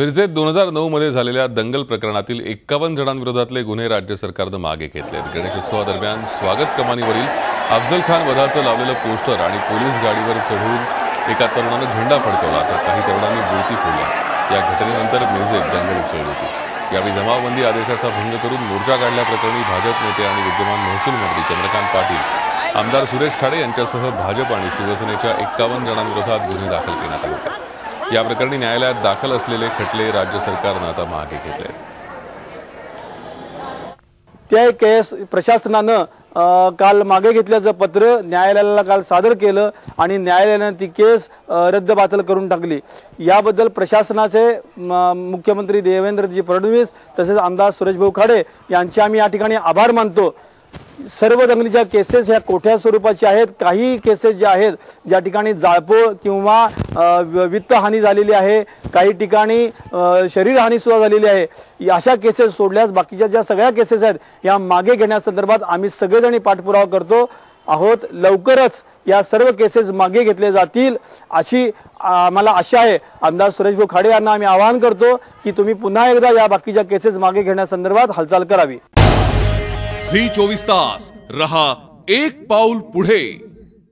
मिरजेत 2009 मध्ये झालेल्या दंगल प्रकरणातील 51 जणांविरोधातले गुन्हे राज्य सरकारने मागे घेतले आहेत। गणेशोत्सवादरम्यान स्वागत कमानीवरील अफजल खान वधाचं लावलेलं पोस्टर आणि पोलीस गाडीवर चढून एका तरुणाने झेंडा फडकवला तर काही तरुणांनी बोटी फोडल्या। या घटनेनंतर मिरजेत दंगल उसळली होती। यावेळी जमावबंदी आदेशाचा भंग करून मोर्चा काढल्याप्रकरणी भाजप नेते आणि विद्यमान महसूल मंत्री चंद्रकांत पाटील, आमदार सुरेश खडे यांच्यासह भाजप आणि शिवसेनेच्या 51 जणांविरोधात गुन्हे दाखल करण्यात आले आहेत। या प्रकरणी न्यायालयात दाखल असलेले खटले राज्य सरकारने आता मागे घेतले आहेत। त्या केस प्रशासनाने काल मागे घेतल्याचं पत्र न्यायालयाला काल सादर केलं आणि न्यायालयाने ती केस रद्दबातल करून टाकली। याबद्दल प्रशासनाचे मुख्यमंत्री देवेंद्रजी फडणवीस तसेच आमदार सुरेश भोकाडे यांचे आम्ही या ठिकाणी आभार मानतो। सर्व दंगलीच्या केसेस ह्या कोठ्या स्वरूपाच्या आहेत। काही केसेस ज्या आहेत ज्या ठिकाणी जाळपोळ किंवा वित्तहानी झालेली आहे, काही ठिकाणी शरीरहानी सुद्धा झालेली आहे, अशा केसेस सोडल्यास बाकीच्या ज्या सगळ्या केसेस आहेत या मागे घेण्यासंदर्भात आम्ही सगळेजण पाठपुरावा करतो आहोत। लवकरच या सर्व केसेस मागे घेतले जातील अशी आम्हाला आशा आहे। आमदार सुरेश भोकाडे यांना आम्ही आवाहन करतो की तुम्ही पुन्हा एकदा या बाकीच्या केसेस मागे घेण्यासंदर्भात हालचाल करावी। झी 24 तास रहा एक पाऊल पुढे।